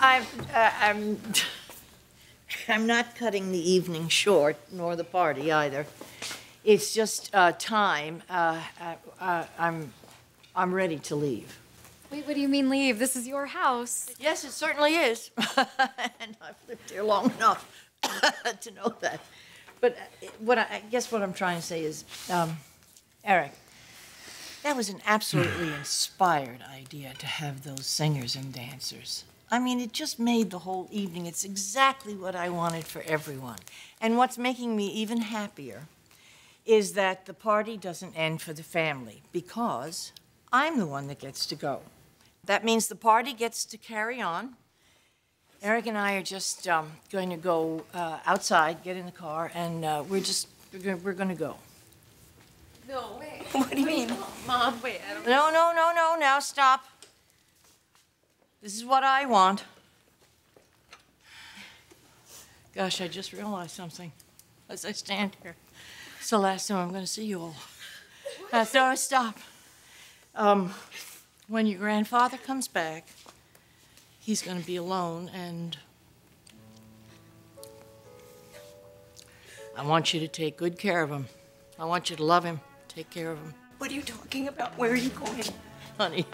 I'm not cutting the evening short, nor the party either. It's just time. I'm ready to leave. Wait, what do you mean leave? This is your house. Yes, it certainly is. And I've lived here long enough to know that. But I guess what I'm trying to say is, Eric, that was an absolutely inspired idea to have those singers and dancers. I mean, it just made the whole evening. It's exactly what I wanted for everyone. And what's making me even happier is that the party doesn't end for the family, because I'm the one that gets to go. That means the party gets to carry on. Eric and I are just going to go outside, get in the car, and we're going to go. No way. What do you mean? Mom, wait, I don't... No, no, no, no, now stop. This is what I want. Gosh, I just realized something as I stand here. It's the last time I'm going to see you all. That's where I stop. When your grandfather comes back, he's going to be alone, and I want you to take good care of him. I want you to love him, take care of him. What are you talking about? Where are you going? Honey,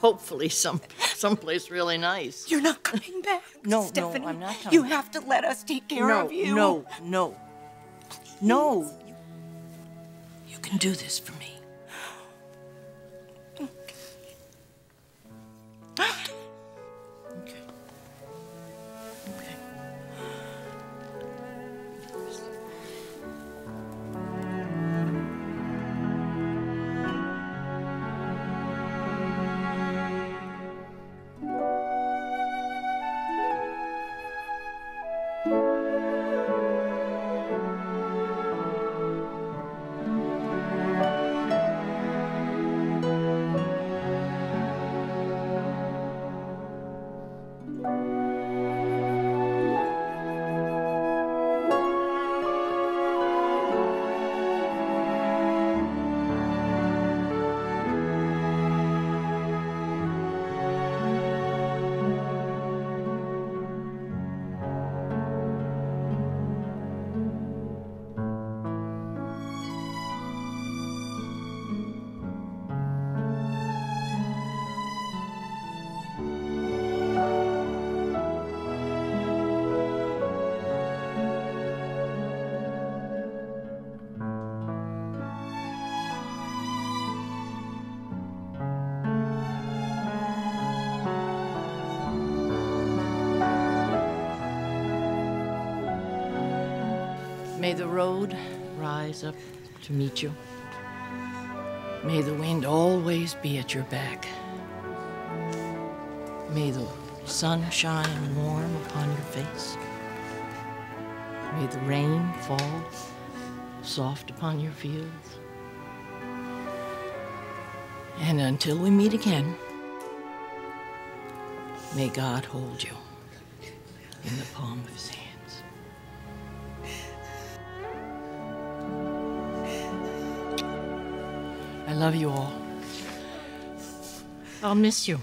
hopefully someplace really nice. You're not coming back, no, Stephanie. No, I'm not coming. You have to let us take care of you. No, no, no, no. You can do this for me. May the road rise up to meet you. May the wind always be at your back. May the sun shine warm upon your face. May the rain fall soft upon your fields. And until we meet again, may God hold you in the palm of his hand. I love you all. I'll miss you.